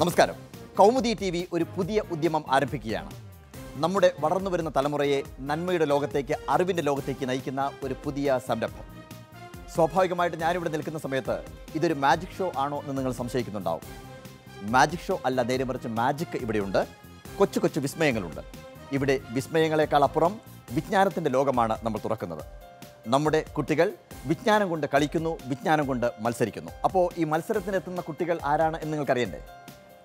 നമസ്കാരം. Kaumudi T V ഒരു പുതിയ ഉദ്യമം ആരംഭിക്കുകയാണ്. നമ്മുടെ വളർന്നു വരുന്ന തലമുറയെ നന്മയുടെ ലോകത്തേക്ക്, അറിവിൻ്റെ ലോകത്തേക്ക് നയിക്കുന്ന ഒരു പുതിയ സംരംഭം. സ്വാഭാവികമായിട്ട് ഞാനിവിടെ നിൽക്കുന്ന സമയത്ത് ഇതൊരു മാജിക് ഷോ ആണോ എന്ന് നിങ്ങൾ സംശയിക്കുന്നുണ്ടാവും. മാജിക് ഷോ അല്ല, നേരെ മറിച്ച് മാജിക് ഇവിടെയുണ്ട്. കൊച്ചു കൊച്ചു വിസ്മയങ്ങളുണ്ട്. ഇവിടെ വിസ്മയങ്ങളെക്കാൾ അപ്പുറം വിജ്ഞാനത്തിൻ്റെ ലോകമാണ് നമ്മൾ തുറക്കുന്നത്. നമ്മുടെ കുട്ടികൾ വിജ്ഞാനം കൊണ്ട് കളിക്കുന്നു, വിജ്ഞാനം കൊണ്ട് മത്സരിക്കുന്നു. അപ്പോൾ ഈ മത്സരത്തിനെത്തുന്ന കുട്ടികൾ ആരാണ് എന്ന് നിങ്ങൾക്കറിയണ്ടേ?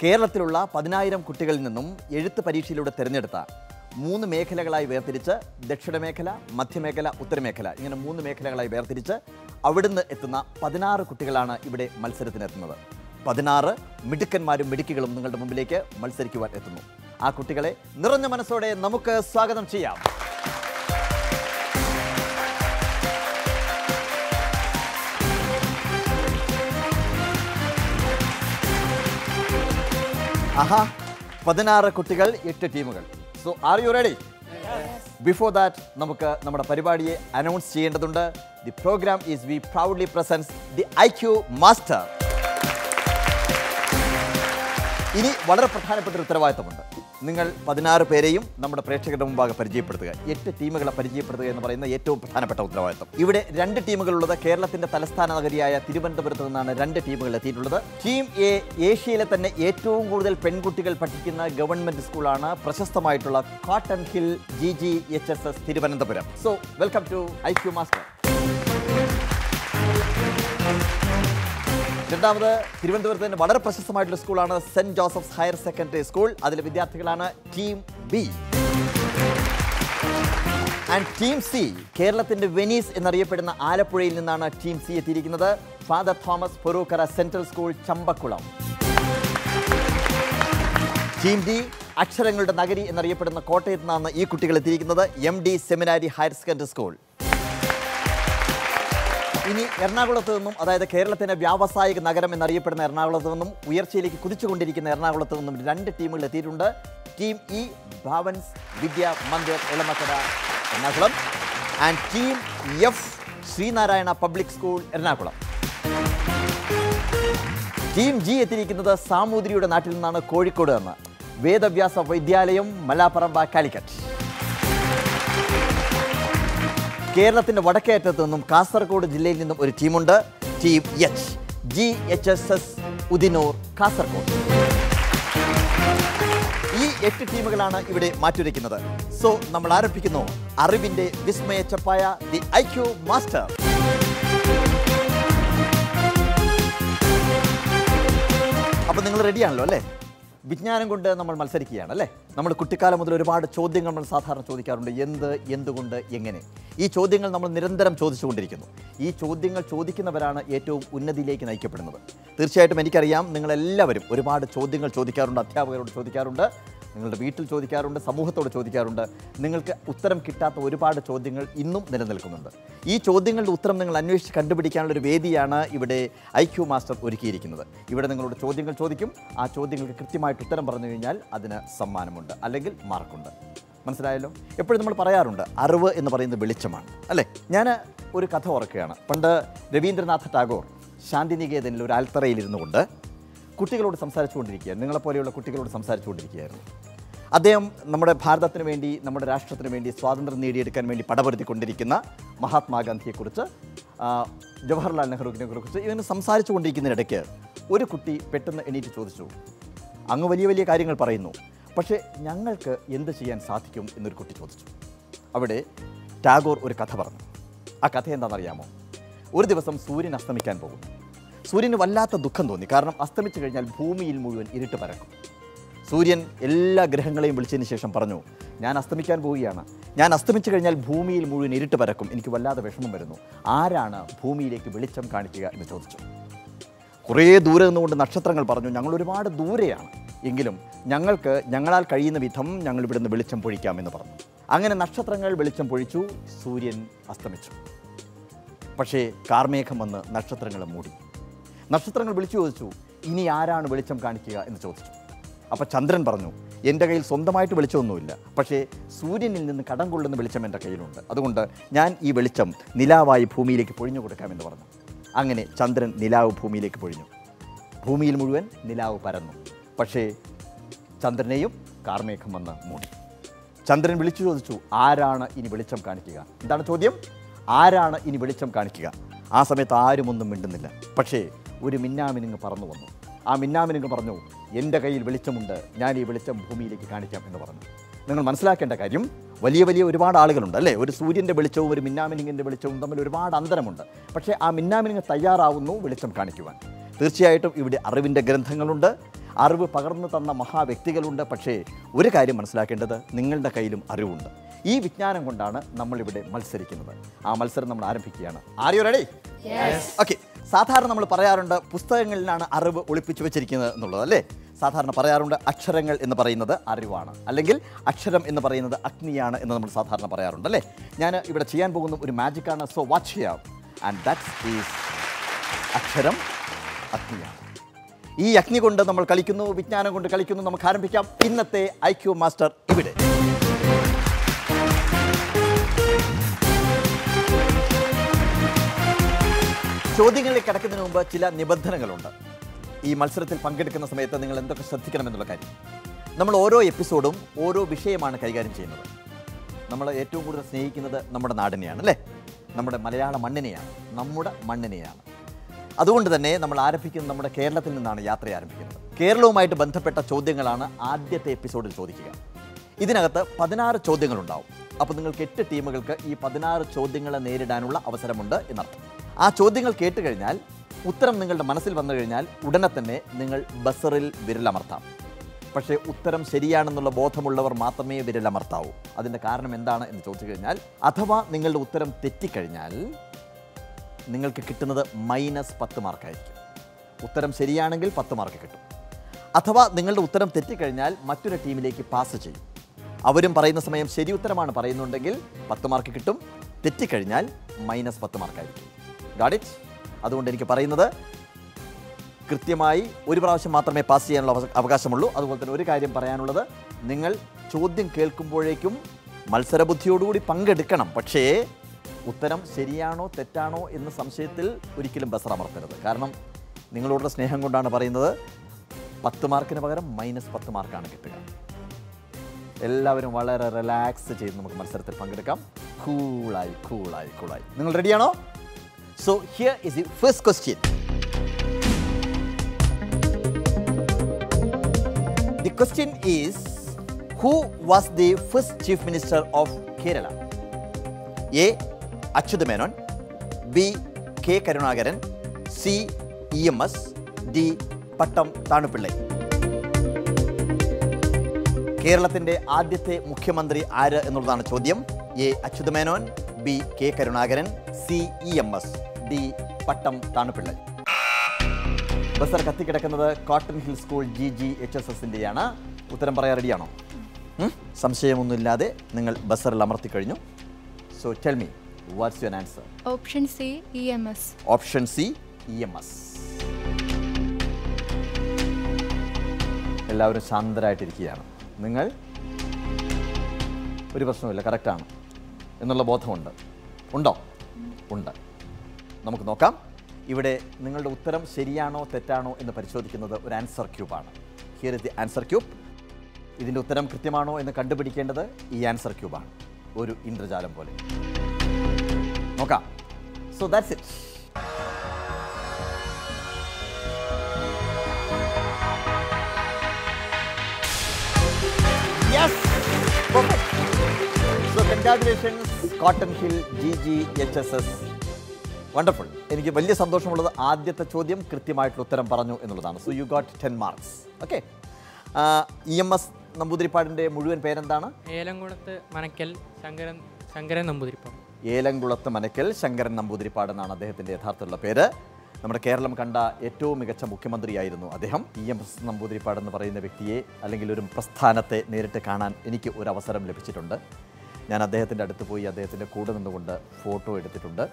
കേരളത്തിലുള്ള 10,000 കുട്ടികളിൽ നിന്നും എഴുത്ത് പരീക്ഷയിലൂടെ തിരഞ്ഞെടുത്ത 3 മേഖലകളായി വേർതിരിച്ച്, ദക്ഷിണമേഖല, മധ്യമേഖല, ഉത്തരമേഖല, ഇങ്ങനെ 3 മേഖലകളായി വേർതിരിച്ച് അവിടുന്ന് എത്തുന്ന 16 കുട്ടികളാണ് ഇവിടെ മത്സരത്തിനെത്തുന്നത്. 16 മിടുക്കന്മാരും മിടുക്കികളും നിങ്ങളുടെ മുമ്പിലേക്ക് മത്സരിക്കുവാൻ എത്തുന്നു. ആ കുട്ടികളെ നിറഞ്ഞ മനസ്സോടെ നമുക്ക് സ്വാഗതം ചെയ്യാം. ആഹാ, 16 കുട്ടികൾ, 8 ടീമുകൾ. So are you ready? Before that നമുക്ക് നമ്മുടെ പരിപാടിയെ അനൗൺസ് ചെയ്യേണ്ടതുണ്ട്. The program is we proudly presents the IQ master. ഇനി വളരെ പ്രധാനപ്പെട്ടൊരു ഉത്തരവാദിത്തമുണ്ട്. നിങ്ങൾ 16 പേരെയും നമ്മുടെ പ്രേക്ഷകരുടെ മുമ്പാകെ പരിചയപ്പെടുത്തുക, 8 ടീമുകളെ പരിചയപ്പെടുത്തുക എന്ന് പറയുന്ന ഏറ്റവും പ്രധാനപ്പെട്ട ഉത്തരവാദിത്തം. ഇവിടെ 2 ടീമുകളുള്ളത്. കേരളത്തിൻ്റെ തലസ്ഥാന നഗരിയായ തിരുവനന്തപുരത്ത് നിന്നാണ് 2 ടീമുകൾ എത്തിയിട്ടുള്ളത്. ടീം എ ഏഷ്യയിലെ തന്നെ ഏറ്റവും കൂടുതൽ പെൺകുട്ടികൾ പഠിക്കുന്ന ഗവൺമെൻറ് സ്കൂളാണ് പ്രശസ്തമായിട്ടുള്ള cotton hill GGHSS Thiruvananthapuram. So welcome to IQ master. രണ്ടാമത് തിരുവനന്തപുരത്ത് തന്നെ വളരെ പ്രശസ്തമായിട്ടുള്ള സ്കൂളാണ് saint Joseph's higher secondary school. അതിലെ വിദ്യാർത്ഥികളാണ് team B. And team C, കേരളത്തിൻ്റെ വെനീസ് എന്നറിയപ്പെടുന്ന ആലപ്പുഴയിൽ നിന്നാണ് ടീം സി എത്തിയിരിക്കുന്നത്. Father Thomas Perookkara central school, Champakkulam. Team D, അക്ഷരങ്ങളുടെ നഗരി എന്നറിയപ്പെടുന്ന കോട്ടയത്ത് നിന്നാണ് ഈ കുട്ടികൾ എത്തിയിരിക്കുന്നത്, MD seminary higher secondary school. ഇനി എറണാകുളത്ത് നിന്നും, അതായത് കേരളത്തിൻ്റെ വ്യാവസായിക നഗരം എന്നറിയപ്പെടുന്ന എറണാകുളത്ത് നിന്നും, ഉയർച്ചയിലേക്ക് കുതിച്ചുകൊണ്ടിരിക്കുന്ന എറണാകുളത്ത് നിന്നും 2 ടീമുകൾ എത്തിയിട്ടുണ്ട്. Team E, Bhavans Vidya Mandir, Elamakkara, Ernakulam. And team F, Sreenarayana public school, Ernakulam. Team G എത്തിയിരിക്കുന്നത് സാമൂതിരിയുടെ നാട്ടിൽ നിന്നാണ്, കോഴിക്കോട് നിന്ന്, വേദവ്യാസ വൈദ്യാലയം, മലാപ്പറമ്പ, കാലിക്കറ്റ്. കേരളത്തിൻ്റെ വടക്കേറ്റത്ത് നിന്നും, കാസർഗോഡ് ജില്ലയിൽ നിന്നും ഒരു ടീമുണ്ട്, team H, GHSS Udinur, Kasaragod. ഈ 8 ടീമുകളാണ് ഇവിടെ മാറ്റുരയ്ക്കുന്നത്. സോ നമ്മൾ ആരംഭിക്കുന്നു അറിവിൻ്റെ വിസ്മയ ചപ്പായ, ദി IQ മാസ്റ്റർ. അപ്പം നിങ്ങൾ റെഡിയാണല്ലോ അല്ലേ? വിജ്ഞാനം കൊണ്ട് നമ്മൾ മത്സരിക്കുകയാണ് അല്ലേ? നമ്മൾ കുട്ടിക്കാലം മുതൽ ഒരുപാട് ചോദ്യങ്ങൾ നമ്മൾ സാധാരണ ചോദിക്കാറുണ്ട്, എന്ത്, എന്തുകൊണ്ട്, എങ്ങനെ. ഈ ചോദ്യങ്ങൾ നമ്മൾ നിരന്തരം ചോദിച്ചുകൊണ്ടിരിക്കുന്നു. ഈ ചോദ്യങ്ങൾ ചോദിക്കുന്നവരാണ് ഏറ്റവും ഉന്നതിയിലേക്ക് നയിക്കപ്പെടുന്നത്. തീർച്ചയായിട്ടും എനിക്കറിയാം നിങ്ങളെല്ലാവരും ഒരുപാട് ചോദ്യങ്ങൾ ചോദിക്കാറുണ്ട്, അധ്യാപകരോട് ചോദിക്കാറുണ്ട്, നിങ്ങളുടെ വീട്ടിൽ ചോദിക്കാറുണ്ട്, സമൂഹത്തോട് ചോദിക്കാറുണ്ട്. നിങ്ങൾക്ക് ഉത്തരം കിട്ടാത്ത ഒരുപാട് ചോദ്യങ്ങൾ ഇന്നും നിലനിൽക്കുന്നുണ്ട്. ഈ ചോദ്യങ്ങളുടെ ഉത്തരം നിങ്ങൾ അന്വേഷിച്ച് കണ്ടുപിടിക്കാനുള്ളൊരു വേദിയാണ് ഇവിടെ IQ മാസ്റ്റർ ഒരുക്കിയിരിക്കുന്നത്. ഇവിടെ നിങ്ങളോട് ചോദ്യങ്ങൾ ചോദിക്കും. ആ ചോദ്യങ്ങൾക്ക് കൃത്യമായിട്ട് ഉത്തരം പറഞ്ഞു കഴിഞ്ഞാൽ അതിന് സമ്മാനമുണ്ട്, അല്ലെങ്കിൽ മാർക്കുണ്ട്. മനസ്സിലായല്ലോ? എപ്പോഴും നമ്മൾ പറയാറുണ്ട് അറിവ് എന്ന് പറയുന്നത് വെളിച്ചമാണ് അല്ലേ? ഞാൻ ഒരു കഥ ഓർക്കുകയാണ്. പണ്ട് രവീന്ദ്രനാഥ ടാഗോർ ശാന്തിനികേതനിൽ ഒരു ആൽത്തറയിലിരുന്നു കൊണ്ട് കുട്ടികളോട് സംസാരിച്ചുകൊണ്ടിരിക്കുകയാണ്, നിങ്ങളെപ്പോലെയുള്ള കുട്ടികളോട് സംസാരിച്ചുകൊണ്ടിരിക്കുകയായിരുന്നു. അദ്ദേഹം നമ്മുടെ ഭാരതത്തിന് വേണ്ടി, നമ്മുടെ രാഷ്ട്രത്തിന് വേണ്ടി സ്വാതന്ത്ര്യം നേടിയെടുക്കാൻ വേണ്ടി പടപൊരുത്തിക്കൊണ്ടിരിക്കുന്ന മഹാത്മാഗാന്ധിയെക്കുറിച്ച്, ജവഹർലാൽ നെഹ്റുവിനെ കുറിച്ച് ഇങ്ങനെ സംസാരിച്ചു കൊണ്ടിരിക്കുന്നതിനിടയ്ക്ക് ഒരു കുട്ടി പെട്ടെന്ന് എണീറ്റ് ചോദിച്ചു, അങ്ങ് വലിയ വലിയ കാര്യങ്ങൾ പറയുന്നു, പക്ഷേ ഞങ്ങൾക്ക് എന്ത് ചെയ്യാൻ സാധിക്കും എന്നൊരു കുട്ടി ചോദിച്ചു. അവിടെ ടാഗോർ ഒരു കഥ പറഞ്ഞു. ആ കഥ എന്താണെന്നറിയാമോ? ഒരു ദിവസം സൂര്യൻ അസ്തമിക്കാൻ പോകുന്നു. സൂര്യന് വല്ലാത്ത ദുഃഖം തോന്നി, കാരണം അസ്തമിച്ചു കഴിഞ്ഞാൽ ഭൂമിയിൽ മുഴുവൻ ഇരുട്ട് പരക്കും. സൂര്യൻ എല്ലാ ഗ്രഹങ്ങളെയും വിളിച്ചതിന് ശേഷം പറഞ്ഞു, ഞാൻ അസ്തമിക്കാൻ പോവുകയാണ്, ഞാൻ അസ്തമിച്ചു കഴിഞ്ഞാൽ ഭൂമിയിൽ മുഴുവൻ ഇരുട്ട് പരക്കും, എനിക്ക് വല്ലാതെ വിഷമം വരുന്നു, ആരാണ് ഭൂമിയിലേക്ക് വെളിച്ചം കാണിക്കുക എന്ന് ചോദിച്ചു. കുറേ ദൂരെ നിന്നുകൊണ്ട് നക്ഷത്രങ്ങൾ പറഞ്ഞു, ഞങ്ങൾ ഒരുപാട് ദൂരെയാണ്, എങ്കിലും ഞങ്ങൾക്ക് ഞങ്ങളാൽ കഴിയുന്ന വിധം ഞങ്ങൾ ഇവിടുന്ന് വെളിച്ചം പൊഴിക്കാമെന്ന് പറഞ്ഞു. അങ്ങനെ നക്ഷത്രങ്ങൾ വെളിച്ചം പൊഴിച്ചു, സൂര്യൻ അസ്തമിച്ചു. പക്ഷേ കാർമേഘം വന്ന് നക്ഷത്രങ്ങളെ മൂടി. നക്ഷത്രങ്ങൾ വിളിച്ചു ചോദിച്ചു, ഇനി ആരാണ് വെളിച്ചം കാണിക്കുക എന്ന് ചോദിച്ചു. അപ്പോൾ ചന്ദ്രൻ പറഞ്ഞു, എൻ്റെ കയ്യിൽ സ്വന്തമായിട്ട് വെളിച്ചമൊന്നുമില്ല, പക്ഷേ സൂര്യനിൽ നിന്ന് കടം കൊള്ളുന്ന വെളിച്ചം എൻ്റെ കയ്യിലുണ്ട്, അതുകൊണ്ട് ഞാൻ ഈ വെളിച്ചം നിലാവായി ഭൂമിയിലേക്ക് പൊഴിഞ്ഞു കൊടുക്കാമെന്ന് പറഞ്ഞു. അങ്ങനെ ചന്ദ്രൻ നിലാവ് ഭൂമിയിലേക്ക് പൊഴിഞ്ഞു. ഭൂമിയിൽ മുഴുവൻ നിലാവ് പരന്നു. പക്ഷേ ചന്ദ്രനെയും കാർമേഘം വന്ന് മൂടി. ചന്ദ്രൻ വിളിച്ചു ചോദിച്ചു, ആരാണ് ഇനി വെളിച്ചം കാണിക്കുക? എന്താണ് ചോദ്യം? ആരാണ് ഇനി വെളിച്ചം കാണിക്കുക? ആ സമയത്ത് ആരും ഒന്നും മിണ്ടുന്നില്ല. പക്ഷേ ഒരു മിന്നാമിനുങ്ങ് പറന്നു വന്നു. ആ മിന്നാമിനുങ്ങ് പറഞ്ഞു, എൻ്റെ കയ്യിൽ വെളിച്ചമുണ്ട്, ഞാൻ ഈ വെളിച്ചം ഭൂമിയിലേക്ക് കാണിക്കാം എന്ന് പറഞ്ഞു. നിങ്ങൾ മനസ്സിലാക്കേണ്ട കാര്യം, വലിയ വലിയ ഒരുപാട് ആളുകളുണ്ട് അല്ലേ? ഒരു സൂര്യൻ്റെ വെളിച്ചവും ഒരു മിന്നാമിനുങ്ങിൻ്റെ വെളിച്ചവും തമ്മിൽ ഒരുപാട് അന്തരമുണ്ട്. പക്ഷേ ആ മിന്നാമിനുങ്ങ് തയ്യാറാവുന്നു വെളിച്ചം കാണിക്കുവാൻ. തീർച്ചയായിട്ടും ഇവിടെ അറിവിൻ്റെ ഗ്രന്ഥങ്ങളുണ്ട്, അറിവ് പകർന്നു തന്ന മഹാവ്യക്തികളുണ്ട്. പക്ഷേ ഒരു കാര്യം മനസ്സിലാക്കേണ്ടത്, നിങ്ങളുടെ കയ്യിലും അറിവുണ്ട്. ഈ വിജ്ഞാനം കൊണ്ടാണ് നമ്മളിവിടെ മത്സരിക്കുന്നത്. ആ മത്സരം നമ്മൾ ആരംഭിക്കുകയാണ്. ആരെയോ റെഡി? ഓക്കെ. സാധാരണ നമ്മൾ പറയാറുണ്ട് പുസ്തകങ്ങളിലാണ് അറിവ് ഒളിപ്പിച്ചു വെച്ചിരിക്കുന്നത് എന്നുള്ളത് അല്ലേ? സാധാരണ പറയാറുണ്ട് അക്ഷരങ്ങൾ എന്ന് പറയുന്നത് അറിവാണ്, അല്ലെങ്കിൽ അക്ഷരം എന്ന് പറയുന്നത് അഗ്നിയാണ് എന്ന് നമ്മൾ സാധാരണ പറയാറുണ്ട് അല്ലേ? ഞാൻ ഇവിടെ ചെയ്യാൻ പോകുന്ന ഒരു മാജിക്കാണ്. So watch here and that is അക്ഷരം അഗ്നിയാണ്. ഈ അഗ്നി കൊണ്ട് നമ്മൾ കളിക്കുന്നു, വിജ്ഞാനം കൊണ്ട് കളിക്കുന്നു. നമുക്ക് ആരംഭിക്കാം. ഇന്നത്തെ IQ മാസ്റ്റർ ഇവിടെ. ചോദ്യങ്ങളിൽ കിടക്കുന്നതിന് മുമ്പ് ചില നിബന്ധനകളുണ്ട്. ഈ മത്സരത്തിൽ പങ്കെടുക്കുന്ന സമയത്ത് നിങ്ങൾ എന്തൊക്കെ ശ്രദ്ധിക്കണമെന്നുള്ള കാര്യം. നമ്മൾ ഓരോ എപ്പിസോഡും ഓരോ വിഷയമാണ് കൈകാര്യം ചെയ്യുന്നത്. നമ്മൾ ഏറ്റവും കൂടുതൽ സ്നേഹിക്കുന്നത് നമ്മുടെ നാടിനെയാണ് അല്ലേ? നമ്മുടെ മലയാള മണ്ണിനെയാണ്, നമ്മുടെ മണ്ണിനെയാണ്. അതുകൊണ്ട് തന്നെ നമ്മൾ ആരംഭിക്കുന്നത് നമ്മുടെ കേരളത്തിൽ നിന്നാണ് യാത്ര ആരംഭിക്കുന്നത്. കേരളവുമായിട്ട് ബന്ധപ്പെട്ട ചോദ്യങ്ങളാണ് ആദ്യത്തെ എപ്പിസോഡിൽ ചോദിക്കുക. ഇതിനകത്ത് 16 ചോദ്യങ്ങളുണ്ടാവും. അപ്പോൾ നിങ്ങൾക്ക് 8 ടീമുകൾക്ക് ഈ 16 ചോദ്യങ്ങളെ നേരിടാനുള്ള അവസരമുണ്ട് എന്നർത്ഥം. ആ ചോദ്യങ്ങൾ കേട്ട് കഴിഞ്ഞാൽ, ഉത്തരം നിങ്ങളുടെ മനസ്സിൽ വന്നു കഴിഞ്ഞാൽ ഉടനെ തന്നെ നിങ്ങൾ ബസറിൽ വിരലമർത്താം. പക്ഷേ ഉത്തരം ശരിയാണെന്നുള്ള ബോധമുള്ളവർ മാത്രമേ വിരലമർത്താവൂ. അതിൻ്റെ കാരണം എന്താണ് എന്ന് ചോദിച്ചു കഴിഞ്ഞാൽ, അഥവാ നിങ്ങളുടെ ഉത്തരം തെറ്റിക്കഴിഞ്ഞാൽ നിങ്ങൾക്ക് കിട്ടുന്നത് -10 മാർക്കായിരിക്കും. ഉത്തരം ശരിയാണെങ്കിൽ 10 മാർക്ക് കിട്ടും. അഥവാ നിങ്ങളുടെ ഉത്തരം തെറ്റിക്കഴിഞ്ഞാൽ മറ്റൊരു ടീമിലേക്ക് പാസ് ചെയ്യും. അവരും പറയുന്ന സമയം ശരി ഉത്തരമാണ് പറയുന്നുണ്ടെങ്കിൽ 10 മാർക്ക് കിട്ടും. തെറ്റിക്കഴിഞ്ഞാൽ -10 മാർക്കായിരിക്കും. Got it? അതുകൊണ്ട് എനിക്ക് പറയുന്നത്, കൃത്യമായി ഒരു പ്രാവശ്യം മാത്രമേ പാസ് ചെയ്യാനുള്ള അവകാശമുള്ളൂ. അതുപോലെ തന്നെ ഒരു കാര്യം പറയാനുള്ളത്, നിങ്ങൾ ചോദ്യം കേൾക്കുമ്പോഴേക്കും മത്സരബുദ്ധിയോടുകൂടി പങ്കെടുക്കണം. പക്ഷേ ഉത്തരം ശരിയാണോ തെറ്റാണോ എന്ന സംശയത്തിൽ ഒരിക്കലും ബസറമർത്തരുത്. കാരണം നിങ്ങളോടുള്ള സ്നേഹം കൊണ്ടാണ് പറയുന്നത്. 10 മാർക്കിന് പകരം -10 മാർക്കാണ് കിട്ടുക. എല്ലാവരും വളരെ റിലാക്സ് ചെയ്ത് നമുക്ക് മത്സരത്തിൽ പങ്കെടുക്കാം. കൂളായി. നിങ്ങൾ റെഡിയാണോ? So here is the first question. The question is, who was the first chief minister of Kerala? A. Achutha Menon, B. K Karunagaran, C. EMS, D. Pattom Thanu Pillai. കേരളത്തിൻ്റെ ആദ്യത്തെ മുഖ്യമന്ത്രി ആര് എന്നുള്ളതാണ് ചോദ്യം. A. Achutha Menon, B. K Karunakaran, C. EMS, D. Pattom Thanu Pillai. Buzzer കത്തിക്കിടക്കുന്നത് cotton hill school GGHSSൻ്റെയാണ്. ഉത്തരം പറയാൻ റെഡിയാണോ? സംശയമൊന്നുമില്ലാതെ നിങ്ങൾ ബസറിൽ അമർത്തി കഴിഞ്ഞു. So tell me, what's your answer? Option C, EMS. Option C, EMS. എല്ലാവരും ശാന്തരായിട്ടിരിക്കുകയാണ്. നിങ്ങൾ ഒരു പ്രശ്നമില്ല, കറക്റ്റാണ് എന്നുള്ള ബോധമുണ്ട്. ഉണ്ടോ? ഉണ്ട്. നമുക്ക് നോക്കാം. ഇവിടെ നിങ്ങളുടെ ഉത്തരം ശരിയാണോ തെറ്റാണോ എന്ന് പരിശോധിക്കുന്നത് ഒരു ആൻസർ ക്യൂബാണ്. Here is the answer cube. ഇതിൻ്റെ ഉത്തരം കൃത്യമാണോ എന്ന് കണ്ടുപിടിക്കേണ്ടത് ഈ ആൻസർ ക്യൂബാണ്, ഒരു ഇന്ദ്രജാലം പോലെ. Okay, so that's it. Yes, perfect. So congratulations, Cotton Hill GGHSS. Wonderful. എനിക്ക് വലിയ സന്തോഷമുള്ളത്, ആദ്യത്തെ ചോദ്യം കൃത്യമായിട്ടുള്ള ഉത്തരം പറഞ്ഞു എന്നുള്ളതാണ്. So you got 10 marks. Okay. EMS നമ്പൂതിരിപ്പാടിൻ്റെ മുഴുവൻ പേരെന്താണ്? ഏലംകുളത്ത് മനക്കൽ ശങ്കരൻ നമ്പൂതിരിപ്പാട്. ഏലംകുളത്ത് മനക്കൽ ശങ്കരൻ നമ്പൂതിരിപ്പാട് എന്നാണ് അദ്ദേഹത്തിൻ്റെ യഥാർത്ഥത്തിലുള്ള പേര്. നമ്മുടെ കേരളം കണ്ട ഏറ്റവും മികച്ച മുഖ്യമന്ത്രിയായിരുന്നു അദ്ദേഹം. EMS നമ്പൂതിരിപ്പാട് എന്ന് പറയുന്ന വ്യക്തിയെ, അല്ലെങ്കിൽ ഒരു പ്രസ്ഥാനത്തെ നേരിട്ട് കാണാൻ എനിക്ക് ഒരു അവസരം ലഭിച്ചിട്ടുണ്ട്. ഞാൻ അദ്ദേഹത്തിൻ്റെ അടുത്ത് പോയി അദ്ദേഹത്തിൻ്റെ കൂടെ നിന്നുകൊണ്ട് ഫോട്ടോ എടുത്തിട്ടുണ്ട്.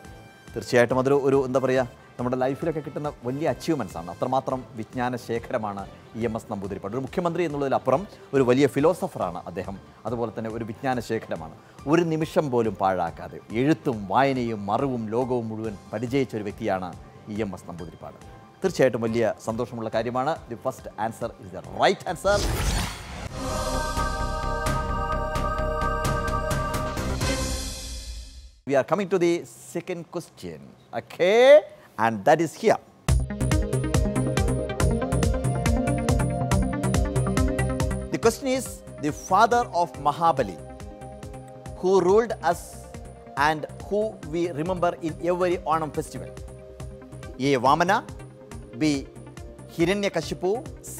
തീർച്ചയായിട്ടും അതൊരു എന്താ പറയുക, നമ്മുടെ ലൈഫിലൊക്കെ കിട്ടുന്ന വലിയ അച്ചീവ്മെൻറ്റ്സാണ്. അത്രമാത്രം വിജ്ഞാന ശേഖരമാണ് EMS നമ്പൂതിരിപ്പാട്. ഒരു മുഖ്യമന്ത്രി എന്നുള്ളതിലപ്പുറം ഒരു വലിയ ഫിലോസഫറാണ് അദ്ദേഹം. അതുപോലെ തന്നെ ഒരു വിജ്ഞാന ശേഖരമാണ്. ഒരു നിമിഷം പോലും പാഴാക്കാതെ എഴുത്തും വായനയും അറിവും ലോകവും മുഴുവൻ പരിചയിച്ച ഒരു വ്യക്തിയാണ് EMS നമ്പൂതിരിപ്പാട്. തീർച്ചയായിട്ടും വലിയ സന്തോഷമുള്ള കാര്യമാണ്. The first answer is the right answer. We are coming to the second question, okay, and that is here. The question is, the father of Mahabali, who ruled us and who we remember in every Onam festival. A. Vamana, B. Hiranyakashipu, C.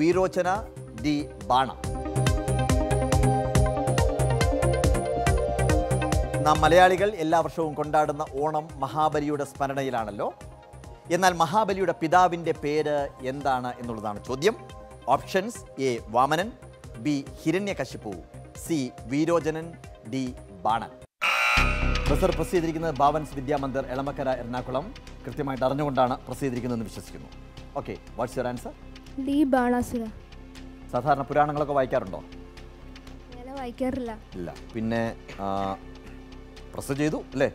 Virochana, D. Bana. നാം മലയാളികൾ എല്ലാ വർഷവും കൊണ്ടാടുന്ന ഓണം മഹാബലിയുടെ സ്മരണയിലാണല്ലോ. എന്നാൽ മഹാബലിയുടെ പിതാവിൻ്റെ പേര് എന്താണ് എന്നുള്ളതാണ് ചോദ്യം. Options A. Vamanan, B. Hiranyakashipu, C. Virochanan, D. Banan. പ്രസർ പ്രസ് ചെയ്തിരിക്കുന്നത് ഭവൻസ് വിദ്യാ മന്ദിർ, എളമക്കര, എറണാകുളം. കൃത്യമായിട്ട് അറിഞ്ഞുകൊണ്ടാണ് പ്രസ് ചെയ്തിരിക്കുന്നതെന്ന് വിശ്വസിക്കുന്നു. Okay, what's your answer? D. Banasura. സാധാരണ പുരാണങ്ങളൊക്കെ വായിക്കാറുണ്ടോ? വായിക്കാറില്ല. ഇല്ല, പിന്നെ പ്രസ് ചെയ്തു അല്ലേ?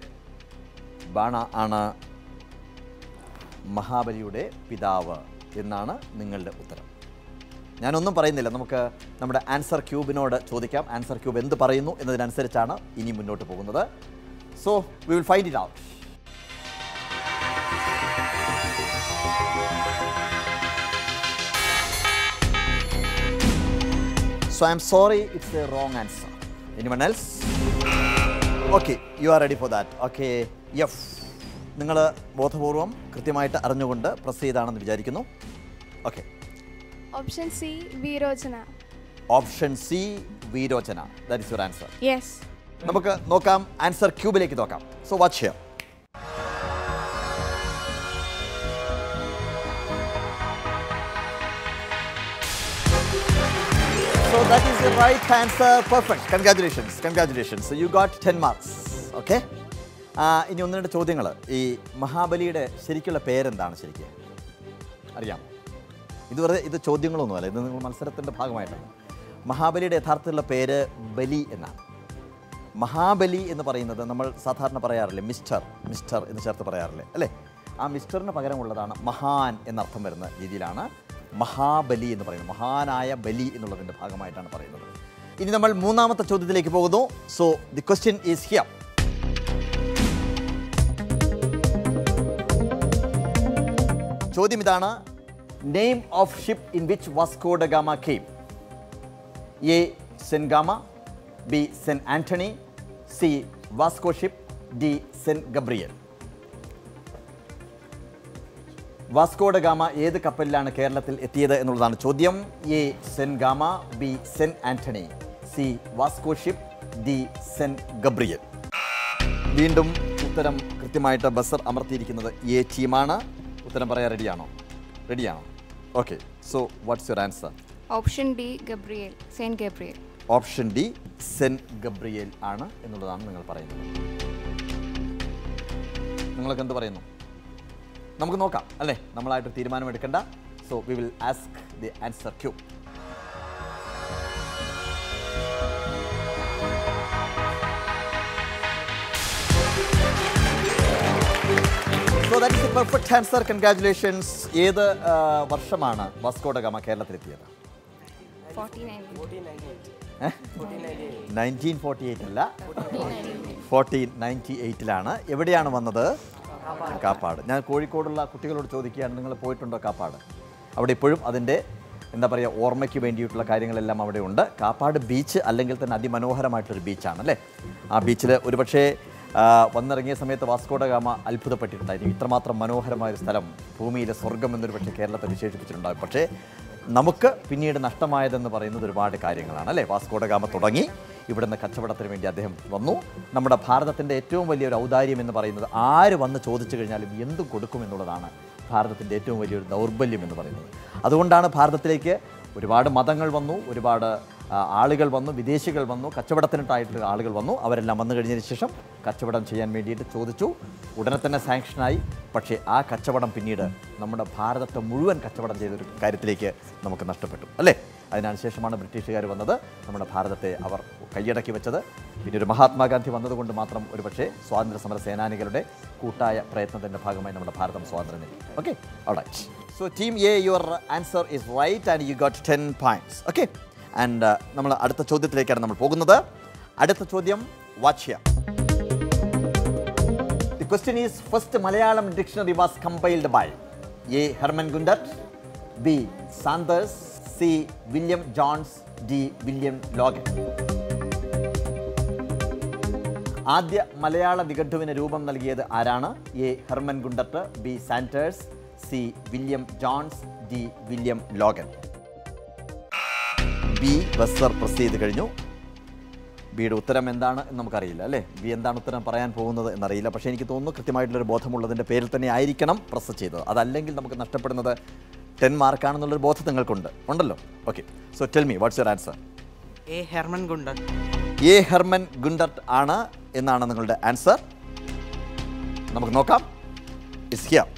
ബാണ ആണ് മഹാബലിയുടെ പിതാവ് എന്നാണ് നിങ്ങളുടെ ഉത്തരം. ഞാനൊന്നും പറയുന്നില്ല, നമുക്ക് നമ്മുടെ ആൻസർ ക്യൂബിനോട് ചോദിക്കാം. ആൻസർ ക്യൂബ് എന്ത് പറയുന്നു എന്നതിനനുസരിച്ചാണ് ഇനി മുന്നോട്ട് പോകുന്നത്. So we will find it out. So I M sorry, it's a wrong answer. Anyone else? Okay, you are ready for that? Okay, F. നിങ്ങൾ ബോധപൂർവം കൃത്യമായിട്ട് അറിഞ്ഞുകൊണ്ട് പ്രസ് ചെയ്താണെന്ന് വിചാരിക്കുന്നു. Okay, option C. Virochana. Option C. Virochana, that is your answer? Yes. നമുക്ക് നോക്കാം, answer ക്യൂബിലേക്ക് നോക്കാം. So watch here. So that is the right answer. Perfect. Congratulations. Congratulations. So you got 10 marks. Okay? ഇനി ഒന്ന് രണ്ട് ചോദ്യങ്ങൾ. ഈ മഹാബലിയുടെ ശരിക്കുള്ള പേരെന്താണ് ശരിക്കും അറിയാമോ? ഇത് വെറുതെ ഇത് ചോദ്യങ്ങളൊന്നുമല്ല, ഇത് നിങ്ങൾ മത്സരത്തിൻ്റെ ഭാഗമായിട്ടാണ്. മഹാബലിയുടെ യഥാർത്ഥത്തിലുള്ള പേര് ബലി എന്നാണ്. മഹാബലി എന്ന് പറയുന്നത് നമ്മൾ സാധാരണ പറയാറില്ലേ, മിസ്റ്റർ മിസ്റ്റർ എന്ന് ചേർത്ത് പറയാറില്ലേ അല്ലേ? ആ മിസ്റ്ററിന് പകരമുള്ളതാണ് മഹാൻ എന്നർത്ഥം വരുന്ന രീതിയിലാണ് മഹാബലി എന്ന് പറയുന്നത്. മഹാനായ ബലി എന്നുള്ളതിൻ്റെ ഭാഗമായിട്ടാണ് പറയുന്നത്. ഇനി നമ്മൾ മൂന്നാമത്തെ ചോദ്യത്തിലേക്ക് പോകുന്നു. So the question is here. ചോദ്യം ഇതാണ്. Name of ship in which Vasco da Gama came. A. Saint Gama, B. Saint Antony, C. Vasco ship, D. Saint Gabriel. Vasco da Gama ഏത് കപ്പലിലാണ് കേരളത്തിൽ എത്തിയത് എന്നുള്ളതാണ് ചോദ്യം. A. Saint Gama, B. Saint Antony, C. Vasco ship, D. Saint Gabriel. വീണ്ടും ഉത്തരം കൃത്യമായിട്ട് buzzer അമർത്തിയിരിക്കുന്നത് A ടീമാണ്. ഉത്തരം പറയാൻ റെഡിയാണോ? റെഡിയാണോ? Okay, so what's your answer? Option D. Gabriel, saint Gabriel. Option D. Saint Gabriel ആണ് എന്നുള്ളതാണ് നിങ്ങൾ പറയുന്നത്. നിങ്ങൾക്ക് എന്ത് പറയുന്നു? നമുക്ക് നോക്കാം അല്ലേ, നമ്മളായിട്ട് തീരുമാനം എടുക്കണ്ട. So we will ask the answer Q. So that is a perfect answer. Congratulations. ഏത് വർഷമാണ് വാസ്കോ ഡ ഗാമ കേരളത്തിലെത്തിയത്? 1948 അല്ല, 1498ലാണ്. എവിടെയാണ് വന്നത്? കാപ്പാട്. ഞാൻ കോഴിക്കോടുള്ള കുട്ടികളോട് ചോദിക്കുകയാണ്, നിങ്ങൾ പോയിട്ടുണ്ടോ കാപ്പാട്? അവിടെ ഇപ്പോഴും അതിൻ്റെ എന്താ പറയുക, ഓർമ്മയ്ക്ക് വേണ്ടിയിട്ടുള്ള കാര്യങ്ങളെല്ലാം അവിടെ ഉണ്ട്. കാപ്പാട് ബീച്ച് അല്ലെങ്കിൽ തന്നെ അതിമനോഹരമായിട്ടൊരു ബീച്ചാണ് അല്ലേ? ആ ബീച്ചിൽ ഒരുപക്ഷെ വന്നിറങ്ങിയ സമയത്ത് വാസ്കോ ഡ ഗാമ അത്ഭുതപ്പെട്ടിട്ടുണ്ടായിരുന്നു. ഇത്രമാത്രം മനോഹരമായൊരു സ്ഥലം, ഭൂമിയിലെ സ്വർഗം എന്നൊരു പക്ഷേ കേരളത്തെ വിശേഷിപ്പിച്ചിട്ടുണ്ടാകും. പക്ഷേ നമുക്ക് പിന്നീട് നഷ്ടമായതെന്ന് പറയുന്നത് ഒരുപാട് കാര്യങ്ങളാണ് അല്ലേ? വാസ്കോ ഡ ഗാമ തുടങ്ങി, ഇവിടുന്ന് കച്ചവടത്തിന് വേണ്ടി അദ്ദേഹം വന്നു. നമ്മുടെ ഭാരതത്തിൻ്റെ ഏറ്റവും വലിയൊരു ഔദാര്യം എന്ന് പറയുന്നത് ആര് വന്ന് ചോദിച്ചു കഴിഞ്ഞാലും എന്തും കൊടുക്കുമെന്നുള്ളതാണ്. ഭാരതത്തിൻ്റെ ഏറ്റവും വലിയൊരു ദൗർബല്യം എന്ന് പറയുന്നത് അതുകൊണ്ടാണ്. ഭാരതത്തിലേക്ക് ഒരുപാട് മതങ്ങൾ വന്നു, ഒരുപാട് ആളുകൾ വന്നു, വിദേശികൾ വന്നു, കച്ചവടത്തിനായിട്ടുള്ള ആളുകൾ വന്നു. അവരെല്ലാം വന്നു കഴിഞ്ഞതിന് ശേഷം കച്ചവടം ചെയ്യാൻ വേണ്ടിയിട്ട് ചോദിച്ചു, ഉടനെ തന്നെ സാങ്ഷനായി. പക്ഷേ ആ കച്ചവടം പിന്നീട് നമ്മുടെ ഭാരതത്തെ മുഴുവൻ കച്ചവടം ചെയ്തൊരു കാര്യത്തിലേക്ക് നമുക്ക് നഷ്ടപ്പെട്ടു അല്ലേ? അതിനുശേഷമാണ് ബ്രിട്ടീഷുകാർ വന്നത്, നമ്മുടെ ഭാരതത്തെ അവർ കൈയടക്കി വെച്ചത്. പിന്നെ ഒരു മഹാത്മാഗാന്ധി വന്നതുകൊണ്ട് മാത്രം ഒരുപക്ഷെ സ്വാതന്ത്ര്യ സമര സേനാനികളുടെ കൂട്ടായ പ്രയത്നത്തിൻ്റെ ഭാഗമായി നമ്മുടെ ഭാരതം സ്വാതന്ത്ര്യം നേടി. Okay, alright. So team A, your answer is right and you got 10 points. Okay, and നമ്മൾ അടുത്ത ചോദ്യത്തിലേക്കാണ് നമ്മൾ പോകുന്നത്. അടുത്ത ചോദ്യം വാച്ച് ചെയ്യാം. The question is, first Malayalam dictionary was compiled by A. Herman Gundert, B. Sanders, C. William Johns, D. William Logan. Adya Malayala Niganduvinne രൂപം നൽകിയത് ആരാണ്? A. Herman Gundert, B. Sanders, C. William Johns, D. William Logan. B. Buzzer പ്രസിദ്ധീകരിച്ചു കഴിഞ്ഞു. ബിയുടെ ഉത്തരം എന്താണ് എന്ന് നമുക്കറിയില്ല അല്ലേ? ബി എന്താണ് ഉത്തരം പറയാൻ പോകുന്നത് എന്നറിയില്ല. പക്ഷേ എനിക്ക് തോന്നുന്നു കൃത്യമായിട്ടുള്ളൊരു ബോധമുള്ളതിൻ്റെ പേരിൽ തന്നെ ആയിരിക്കണം പ്രസ് ചെയ്തത്. അതല്ലെങ്കിൽ നമുക്ക് നഷ്ടപ്പെടുന്നത് 10 മാർക്കാണെന്നുള്ളൊരു ബോധം നിങ്ങൾക്കുണ്ട്, ഉണ്ടല്ലോ. Okay, so tell me what's your answer? A. Hermann Gundert. A. Hermann Gundert ആണ് എന്നാണ് നിങ്ങളുടെ ആൻസർ. നമുക്ക് നോക്കാം. Is here.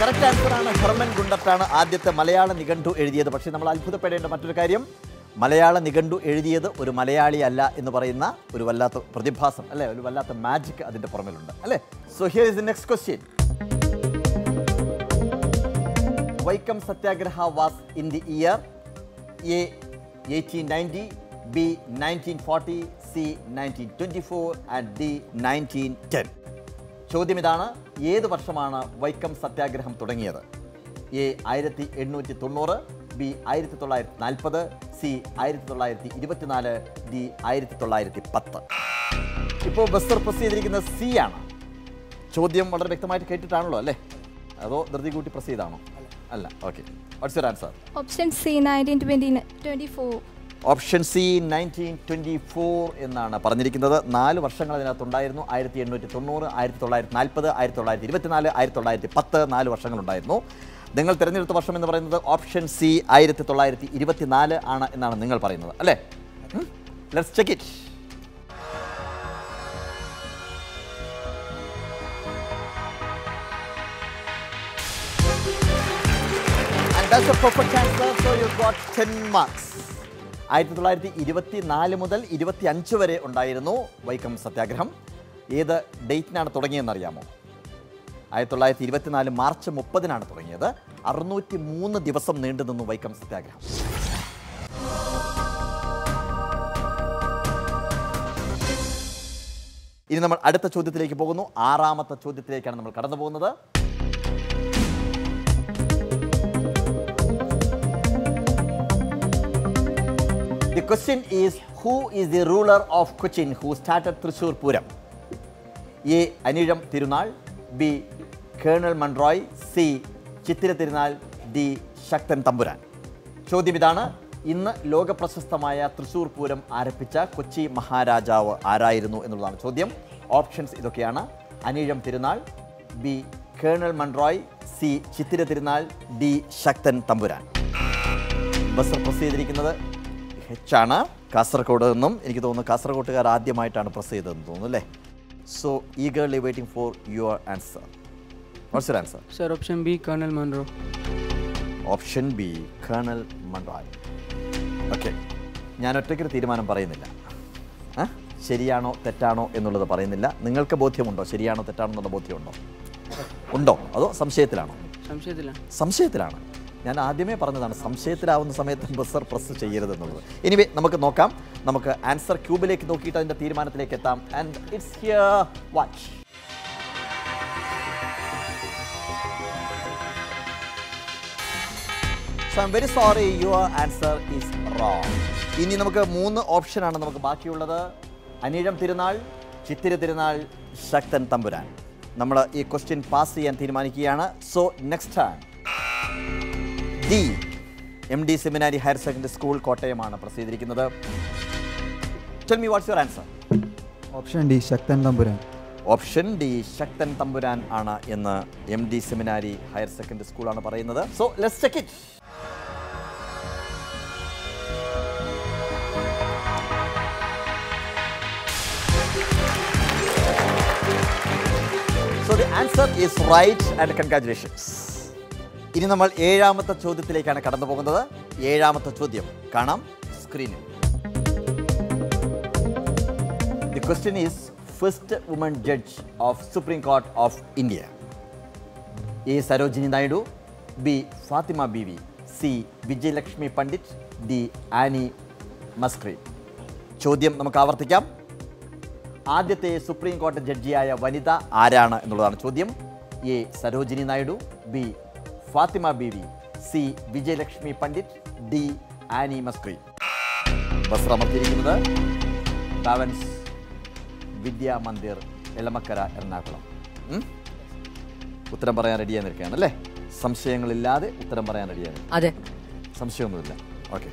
കറക്റ്റ് ആൻസറാണ് ഹെർമൻ ഗുണ്ടർട്ടാണ് ആദ്യത്തെ മലയാള നിഘണ്ടു എഴുതിയത്. പക്ഷേ നമ്മൾ അത്ഭുതപ്പെടേണ്ട മറ്റൊരു കാര്യം, മലയാള നിഘണ്ടു എഴുതിയത് ഒരു മലയാളി അല്ല എന്ന് പറയുന്ന ഒരു വല്ലാത്ത പ്രതിഭാസം അല്ലേ, ഒരു വല്ലാത്ത മാജിക് അതിൻ്റെ പുറമേലുണ്ട് അല്ലേ. So here is the next question. Vaikom Satyagraha was in the year A 1890, B 1940, C 1924 and D 1910. ചോദ്യം ഇതാണ്, ഏത് വർഷമാണ് വൈക്കം സത്യാഗ്രഹം തുടങ്ങിയത്? A 1890, B 1940, C 1924, D 1910. ഇപ്പോൾ ബസർ പ്രസ് ചെയ്തിരിക്കുന്നത് സി ആണ്. ചോദ്യം വളരെ വ്യക്തമായിട്ട് കേട്ടിട്ടാണല്ലോ അല്ലേ, അതോ ധൃതി കൂട്ടി പ്രസ് ചെയ്താണോ? അല്ല. Okay, what's your answer? Option C 1924. Option C 1924 എന്നാണ് പറഞ്ഞിരിക്കുന്നത്. 4 വർഷങ്ങൾ അതിനകത്തുണ്ടായിരുന്നു. 1890, 1940, 1924, 1910. 4 വർഷങ്ങളുണ്ടായിരുന്നു. നിങ്ങൾ തിരഞ്ഞെടുത്ത വർഷം എന്ന് പറയുന്നത് ഓപ്ഷൻ സി 1924 ആണ് എന്നാണ് നിങ്ങൾ പറയുന്നത് അല്ലേ? Let's check it. And that's a perfect answer. So you got 10 marks. 1924 മുതൽ 25 വരെ ഉണ്ടായിരുന്നു വൈക്കം സത്യാഗ്രഹം. ഏത് ഡേറ്റിനാണ് തുടങ്ങിയെന്നറിയാമോ? 1924 മാർച്ച് 30-നാണ് തുടങ്ങിയത്. 603 ദിവസം നീണ്ടു നിന്നു വൈക്കം സത്യാഗ്രഹം. ഇനി നമ്മൾ അടുത്ത ചോദ്യത്തിലേക്ക് പോകുന്നു. 6ാമത്തെ ചോദ്യത്തിലേക്കാണ് നമ്മൾ കടന്നു പോകുന്നത്. The question is, who is the ruler of Cochin who started Thrissur Puram? A. Aniram Tirunal, B. Colonel Munro, C. Chitira Tirunal, D. Shaktan Thampuran. ചോദ്യം ഇതാണ്, ഇന്ന് ലോക പ്രശസ്തമായ തൃശ്ശൂർ പൂരം ആരംഭിച്ച കൊച്ചി മഹാരാജാവ് ആരായിരുന്നു എന്നുള്ളതാണ് ചോദ്യം. ഓപ്ഷൻസ് ഇതൊക്കെയാണ്: Anizham Thirunal, B colonel Munro, C Chithira Thirunal, D Sakthan തമ്പുരാൻ. ബസർ പ്രസ് ചെയ്തിരിക്കുന്നത് എച്ച് ആണ്. കാസർഗോഡ് നിന്നും എനിക്ക് തോന്നുന്നു കാസർഗോട്ടുകാർ ആദ്യമായിട്ടാണ് പ്രസ് ചെയ്തതെന്ന് തോന്നുന്നു അല്ലേ? So eagerly waiting for your answer. What's your answer? Sir, option B colonel Munro. Option B colonel Munro. Okay, ഞാൻ ഒറ്റയ്ക്കൊരു തീരുമാനം പറയുന്നില്ല. ശരിയാണോ തെറ്റാണോ എന്നുള്ളത് പറയുന്നില്ല. നിങ്ങൾക്ക് ബോധ്യമുണ്ടോ ശരിയാണോ തെറ്റാണോ എന്നുള്ള ബോധ്യമുണ്ടോ? ഉണ്ടോ അതോ സംശയത്തിലാണോ? സംശയത്തിലാണ്. ഞാൻ ആദ്യമേ പറഞ്ഞതാണ് സംശയത്തിലാവുന്ന സമയത്ത് ബസർ പ്രസ് ചെയ്യരുതെന്നുള്ളത്. എനിവേ നമുക്ക് നോക്കാം. നമുക്ക് ആൻസർ ക്യൂബിലേക്ക് നോക്കിയിട്ട് അതിൻ്റെ തീരുമാനത്തിലേക്ക് എത്താം. And it's here. Watch. So I M very sorry, your answer is wrong. ഇനി നമുക്ക് 3 ഓപ്ഷനാണ് നമുക്ക് ബാക്കിയുള്ളത്: അനിഴം തിരുനാൾ, ചിത്തിര തിരുനാൾ, ശക്തൻ തമ്പുരാൻ. നമ്മൾ ഈ ക്വസ്റ്റ്യൻ പാസ് ചെയ്യാൻ തീരുമാനിക്കുകയാണ്. സോ നെക്സ്റ്റ് ആണ് D. MD Seminary Higher Secondary School, കോട്ടയമാണ് പ്രസ് ചെയ്തിരിക്കുന്നത്. Tell me what's your answer? Option D, Sakthan Thampuran. Option D, Sakthan Thampuran ആണ് എന്ന് MD Seminary Higher Secondary School ആണ് പറയുന്നത്. So let's check it. So the answer is right and congratulations. ഇനി നമ്മൾ ഏഴാമത്തെ ചോദ്യത്തിലേക്കാണ് കടന്നു പോകുന്നത്. ഏഴാമത്തെ ചോദ്യം കാണാം സ്ക്രീനിൽ. The question is, first woman judge of Supreme Court of India. A. Sarojini Naidu, B. Fatima Beevi, C. Vijayalakshmi Pandit, D. Annie Maskey. ചോദ്യം നമുക്ക് ആവർത്തിക്കാം. ആദ്യത്തെ സുപ്രീം കോടതി ജഡ്ജിയായ വനിത ആരാണ് എന്നുള്ളതാണ് ചോദ്യം. A. Sarojini Naidu, B. Fathima Beevi, C. Vijayalakshmi Pandit, D. Annie മസ്കി. വസ്ത്രമർത്തിരിക്കുന്നത് ഭവൻസ് വിദ്യാ മന്ദിർ, എളമക്കര, എറണാകുളം. ഉത്തരം പറയാൻ റെഡിയായിരിക്കുകയാണ് അല്ലേ? സംശയങ്ങളില്ലാതെ ഉത്തരം പറയാൻ റെഡിയാണ്. അതെ, സംശയമൊന്നുമില്ല. Okay,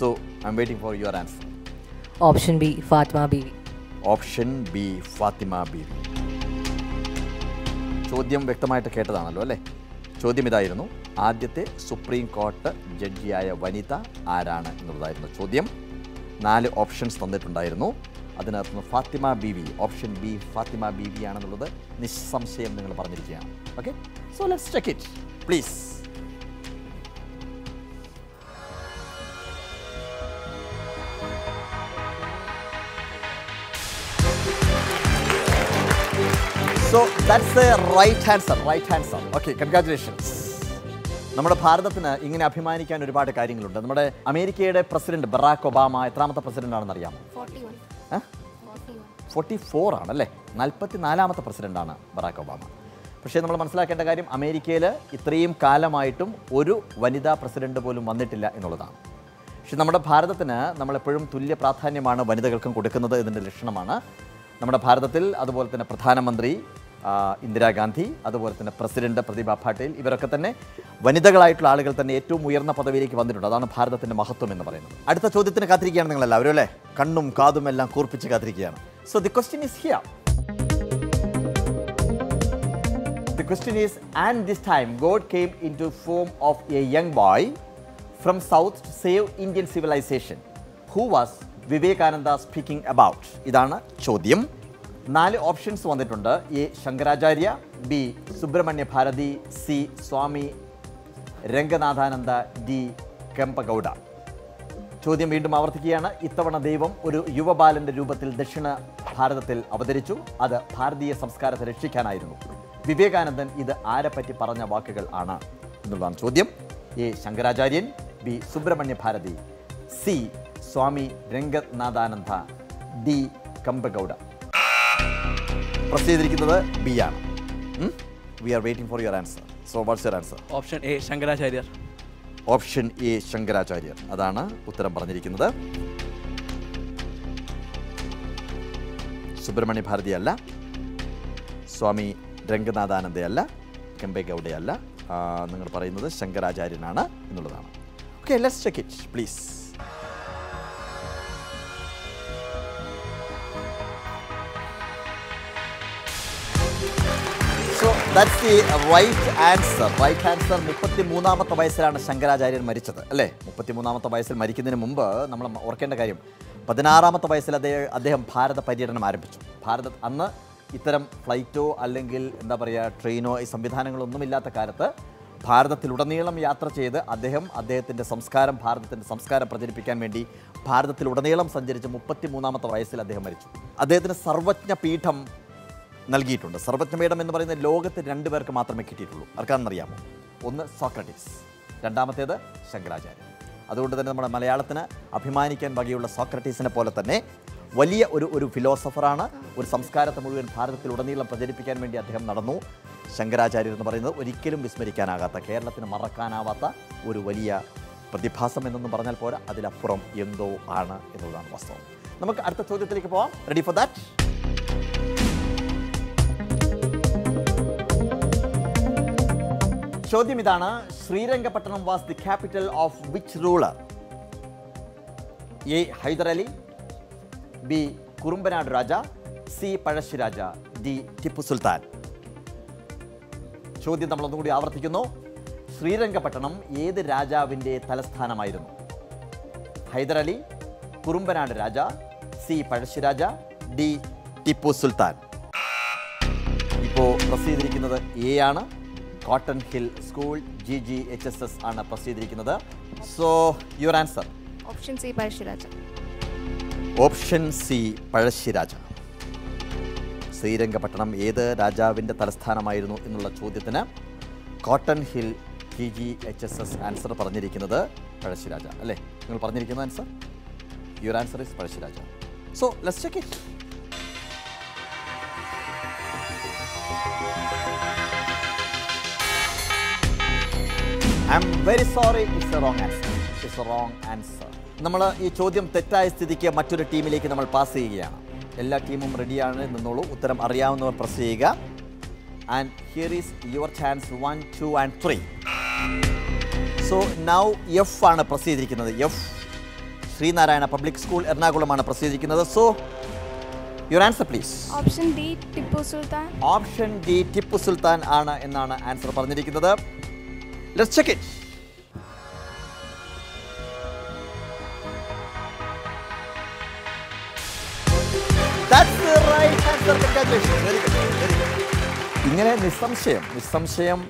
so I M waiting for your answer. Option B, Fathima Beevi. Option B, Fathima Beevi. ചോദ്യം വ്യക്തമായിട്ട് കേട്ടതാണല്ലോ അല്ലേ? ചോദ്യം ഇതായിരുന്നു, ആദ്യത്തെ സുപ്രീം കോടതി ജഡ്ജിയായ വനിത ആരാണ് എന്നുള്ളതായിരുന്നു ചോദ്യം. 4 ഓപ്ഷൻസ് തന്നിട്ടുണ്ടായിരുന്നു. അതിനകത്തുനിന്ന് ഫാത്തിമ ബീവി, ഓപ്ഷൻ ബി ഫാത്തിമ ബീവി ആണെന്നുള്ളത് നിസ്സംശയം നിങ്ങൾ പറഞ്ഞിരിക്കുകയാണ്. Okay, so let's check it please. So that's the right answer, right answer. Okay, congratulations. നമ്മുടെ ഭാരതത്തിന് ഇങ്ങനെ അഭിമാനിക്കാൻ ഒരുപാട് കാര്യങ്ങളുണ്ട്. നമ്മുടെ അമേരിക്കയുടെ പ്രസിഡന്റ് ബറാക് ഒബാമ എത്രാമത്തെ പ്രസിഡന്റ് ആണെന്ന് അറിയാമോ? 44 ആണല്ലേ? 44ാമത്തെ പ്രസിഡന്റ് ആണ് ബറാക് ഒബാമ. പക്ഷേ നമ്മൾ മനസ്സിലാക്കേണ്ട കാര്യം, അമേരിക്കയിൽ ഇത്രയും കാലമായിട്ടും ഒരു വനിതാ പ്രസിഡന്റ് പോലും വന്നിട്ടില്ല എന്നുള്ളതാണ്. പക്ഷെ നമ്മുടെ ഭാരതത്തിന് നമ്മളെപ്പോഴും തുല്യ പ്രാധാന്യമാണ് വനിതകൾക്കും കൊടുക്കുന്നത്. ഇതിൻ്റെ ലക്ഷണമാണ് നമ്മുടെ ഭാരതത്തിൽ അതുപോലെ തന്നെ പ്രധാനമന്ത്രി ഇന്ദിരാഗാന്ധി, അതുപോലെ തന്നെ പ്രസിഡന്റ് പ്രതിഭ പാട്ടീൽ, ഇവരൊക്കെ തന്നെ വനിതകളായിട്ടുള്ള ആളുകൾ തന്നെ ഏറ്റവും ഉയർന്ന പദവിയിലേക്ക് വന്നിട്ടുണ്ട്. അതാണ് ഭാരതത്തിൻ്റെ മഹത്വം എന്ന് പറയുന്നത്. അടുത്ത ചോദ്യത്തിന് കാത്തിരിക്കുകയാണ് നിങ്ങൾ എല്ലാവരും അല്ലേ? കണ്ണും കാതും എല്ലാം കൂർപ്പിച്ച് കാത്തിരിക്കുകയാണ്. So the question is here. The question is, and this time God came in to form of a young boy from south to save Indian civilisation. Who was Vivekananda speaking about? ഇതാണ് ചോദ്യം. 4 ഓപ്ഷൻസ് വന്നിട്ടുണ്ട്. A. Shankaracharya, B. Subrahmanya Bharati, C. Swami Ranganathananda, D. Kempegowda. ചോദ്യം വീണ്ടും ആവർത്തിക്കുകയാണ്. ഇത്തവണ ദൈവം ഒരു യുവബാലൻ്റെ രൂപത്തിൽ ദക്ഷിണ ഭാരതത്തിൽ അവതരിച്ചു. അത് ഭാരതീയ സംസ്കാരത്തെ രക്ഷിക്കാനായിരുന്നു. വിവേകാനന്ദൻ ഇത് ആരെപ്പറ്റി പറഞ്ഞ വാക്കുകൾ ആണ് എന്നുള്ളതാണ് ചോദ്യം. A. Shankaracharya, B. Subrahmanya Bharati, C. Swami Ranganathananda, D. Kempegowda. Press ചെയ്തിരിക്കുന്നത് ബി ആണ്. We are waiting for your answer. So what's your answer? Option A, Shankaracharya. Option A, ശങ്കരാചാര്യർ അതാണ് ഉത്തരം പറഞ്ഞിരിക്കുന്നത്. സുബ്രഹ്മണ്യ ഭാരതി അല്ല, സ്വാമി രംഗനാഥാനന്ദയല്ല, കെമ്പഗൗഡയല്ല. നിങ്ങൾ പറയുന്നത് ശങ്കരാചാര്യനാണ് എന്നുള്ളതാണ്. Okay, let's check it please. So that's the right answer. Right answer. 33ാമത്തെ വയസ്സിലാണ് ശങ്കരാചാര്യൻ മരിച്ചത് അല്ലേ? 33ാമത്തെ വയസ്സിൽ മരിക്കുന്നതിന് മുമ്പ് നമ്മൾ ഓർക്കേണ്ട കാര്യം, 16ാമത്തെ വയസ്സിൽ അദ്ദേഹം ഭാരത പര്യടനം ആരംഭിച്ചു. അന്ന് ഇത്തരം ഫ്ലൈറ്റോ അല്ലെങ്കിൽ എന്താ പറയുക ട്രെയിനോ ഈ സംവിധാനങ്ങളൊന്നും ഇല്ലാത്ത കാലത്ത് ഭാരതത്തിലുടനീളം യാത്ര ചെയ്ത് അദ്ദേഹം അദ്ദേഹത്തിൻ്റെ സംസ്കാരം, ഭാരതത്തിൻ്റെ സംസ്കാരം പ്രചരിപ്പിക്കാൻ വേണ്ടി ഭാരതത്തിലുടനീളം സഞ്ചരിച്ച് 33ാമത്തെ വയസ്സിൽ അദ്ദേഹം മരിച്ചു. അദ്ദേഹത്തിന് സർവജ്ഞ പീഠം നൽകിയിട്ടുണ്ട്. സർവജ്ഞപീഠം എന്ന് പറയുന്നത് ലോകത്തിൽ 2 പേർക്ക് മാത്രമേ കിട്ടിയിട്ടുള്ളൂ. ആർക്കാണെന്നറിയാമോ? ഒന്ന് സോക്രട്ടീസ്, രണ്ടാമത്തേത് ശങ്കരാചാര്യൻ. അതുകൊണ്ട് തന്നെ നമ്മുടെ മലയാളത്തിന് അഭിമാനിക്കാൻ വകയുള്ള സോക്രട്ടീസിനെ പോലെ തന്നെ വലിയ ഒരു ഫിലോസഫറാണ്. ഒരു സംസ്കാരത്തെ മുഴുവൻ ഭാരതത്തിലുടനീളം പ്രചരിപ്പിക്കാൻ വേണ്ടി അദ്ദേഹം നടന്നു. ശങ്കരാചാര്യർ എന്ന് പറയുന്നത് ഒരിക്കലും വിസ്മരിക്കാനാകാത്ത, കേരളത്തിന് മറക്കാനാവാത്ത ഒരു വലിയ പ്രതിഭാസം എന്നൊന്നും പറഞ്ഞാൽ പോരാ, അതിലപ്പുറം എന്തോ ആണ് എന്നുള്ളതാണ് വാസ്തവം. നമുക്ക് അടുത്ത ചോദ്യത്തിലേക്ക് പോവാം. Ready for that? ചോദ്യം ഇതാണ്, Srirangapatna was the capital of which ruler? A. Hyderali, B. Kurumbanad Raja, C. Pazhassiraja, D. Tipu Sultan. ചോദ്യം നമ്മൾ ഒന്നുകൂടി ആവർത്തിക്കുന്നു. ശ്രീരംഗപട്ടണം ഏത് രാജാവിൻ്റെ തലസ്ഥാനമായിരുന്നു? ഹൈദരലി, കുറുമ്പനാട് രാജ, സി. പഴശ്ശിരാജ, ഡി. ടിപ്പു സുൽത്താൻ. ഇപ്പോൾ പ്രസ് ചെയ്തിരിക്കുന്നത് എ ആണ്. കോട്ടൺ ഹിൽ സ്കൂൾ GGHSS ആണ് പ്രസ് ചെയ്തിരിക്കുന്നത്. So your answer option C Pazhassiraja. Option C Pazhassiraja. Srirangapatna ഏത് രാജാവിൻ്റെ തലസ്ഥാനമായിരുന്നു എന്നുള്ള ചോദ്യത്തിന് കോട്ടൺ ഹിൽ GGHSS ആൻസർ പറഞ്ഞിരിക്കുന്നത് പഴശ്ശിരാജ അല്ലേ? നിങ്ങൾ പറഞ്ഞിരിക്കുന്ന answer your answer is Pazhassiraja. So let's check it. I'm very sorry, it's a wrong answer. It's a wrong answer. നമ്മൾ ഈ ചോദ്യം തെറ്റായ സ്ഥിതിക്ക് മറ്റൊരു ടീമിലേക്ക് നമ്മൾ പാസ് ചെയ്യുകയാണ്. എല്ലാ ടീമും റെഡിയാണ് നിന്നോളൂ. ഉത്തരം അറിയാവുന്നവർ പ്രസ് ചെയ്യുക. And here is your chance 1, 2 and 3. So now F ആണ് പ്രസ് ചെയ്തിരിക്കുന്നത്. എഫ് ശ്രീനാരായണ പബ്ലിക് സ്കൂൾ എറണാകുളമാണ് പ്രസ് ചെയ്തിരിക്കുന്നത്. So your answer please. Option D Tipu Sultan. Option D Tipu Sultan ആണ് എന്നാണ് ആൻസർ പറഞ്ഞിരിക്കുന്നത്. Let's check it. That's the right answer. Congratulations. Very good. Very good. ഇങ്ങനെ നിസ്സംശയം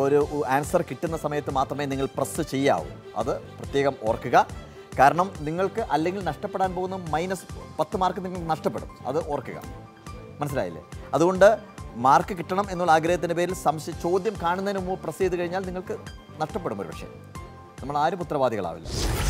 ഒരു ആൻസർ കിട്ടുന്ന സമയത്ത് മാത്രമേ നിങ്ങൾ പ്രസ് ചെയ്യാവൂ. അത് പ്രത്യേകം ഓർക്കുക. കാരണം നിങ്ങൾക്ക് അല്ലെങ്കിൽ നഷ്ടപ്പെടാൻ പോകുന്ന -10 മാർക്ക് നിങ്ങൾക്ക് നഷ്ടപ്പെടും. അത് ഓർക്കുക. മനസ്സിലായില്ലേ? അതുകൊണ്ട് മാർക്ക് കിട്ടണം എന്നുള്ള ആഗ്രഹത്തിൻ്റെ പേരിൽ ചോദ്യം കാണുന്നതിന് മുമ്പ് പ്രസ് ചെയ്ത് കഴിഞ്ഞാൽ നിങ്ങൾക്ക് നഷ്ടപ്പെടും. ഒരു പക്ഷേ നമ്മൾ ആരും ഉത്തരവാദികളാവില്ല.